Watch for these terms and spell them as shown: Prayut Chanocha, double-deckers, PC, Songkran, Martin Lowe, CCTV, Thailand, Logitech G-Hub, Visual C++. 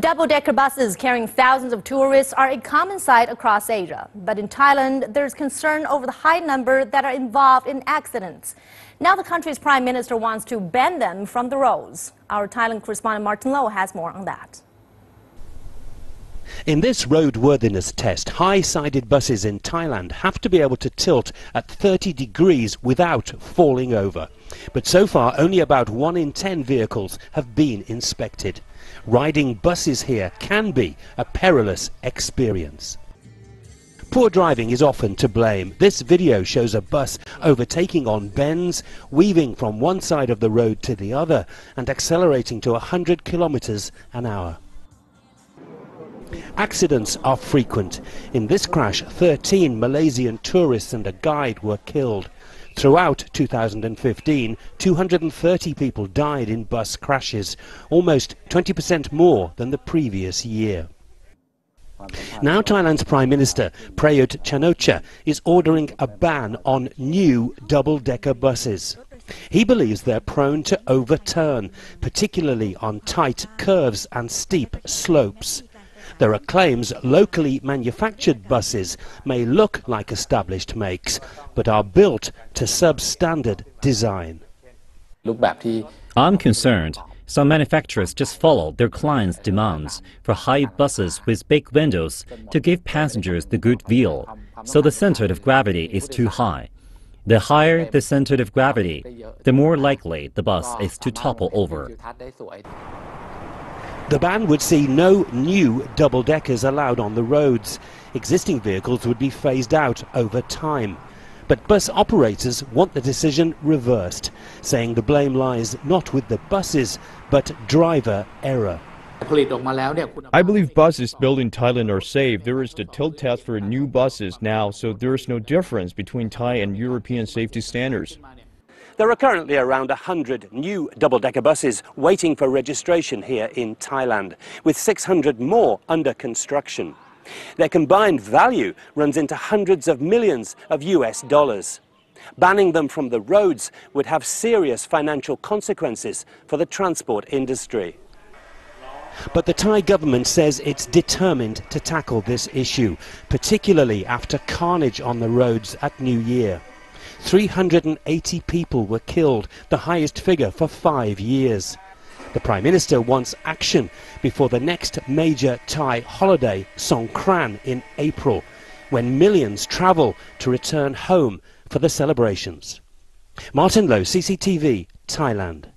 Double-decker buses carrying thousands of tourists are a common sight across Asia. But in Thailand, there's concern over the high number that are involved in accidents. Now the country's prime minister wants to ban them from the roads. Our Thailand correspondent Martin Lowe has more on that. In this roadworthiness test, high-sided buses in Thailand have to be able to tilt at 30 degrees without falling over. But so far, only about 1 in 10 vehicles have been inspected. Riding buses here can be a perilous experience. Poor driving is often to blame. This video shows a bus overtaking on bends, weaving from one side of the road to the other, and accelerating to 100 kilometers an hour. Accidents are frequent. In this crash, 13 Malaysian tourists and a guide were killed. Throughout 2015, 230 people died in bus crashes, almost 20% more than the previous year. Now Thailand's Prime Minister, Prayut Chanocha, is ordering a ban on new double-decker buses. He believes they're prone to overturn, particularly on tight curves and steep slopes. There are claims locally manufactured buses may look like established makes, but are built to substandard design. I'm concerned. Some manufacturers just follow their clients' demands for high buses with big windows to give passengers the good feel, so the center of gravity is too high. The higher the center of gravity, the more likely the bus is to topple over. The ban would see no new double-deckers allowed on the roads. Existing vehicles would be phased out over time. But bus operators want the decision reversed, saying the blame lies not with the buses, but driver error. I believe buses built in Thailand are safe. There is the tilt test for new buses now, so there is no difference between Thai and European safety standards. There are currently around 100 new double-decker buses waiting for registration here in Thailand, with 600 more under construction. Their combined value runs into hundreds of millions of US dollars. Banning them from the roads would have serious financial consequences for the transport industry. But the Thai government says it's determined to tackle this issue, particularly after carnage on the roads at New Year. 380 people were killed, the highest figure for 5 years. The Prime Minister wants action before the next major Thai holiday, Songkran, in April, when millions travel to return home for the celebrations. Martin Lowe, CCTV, Thailand.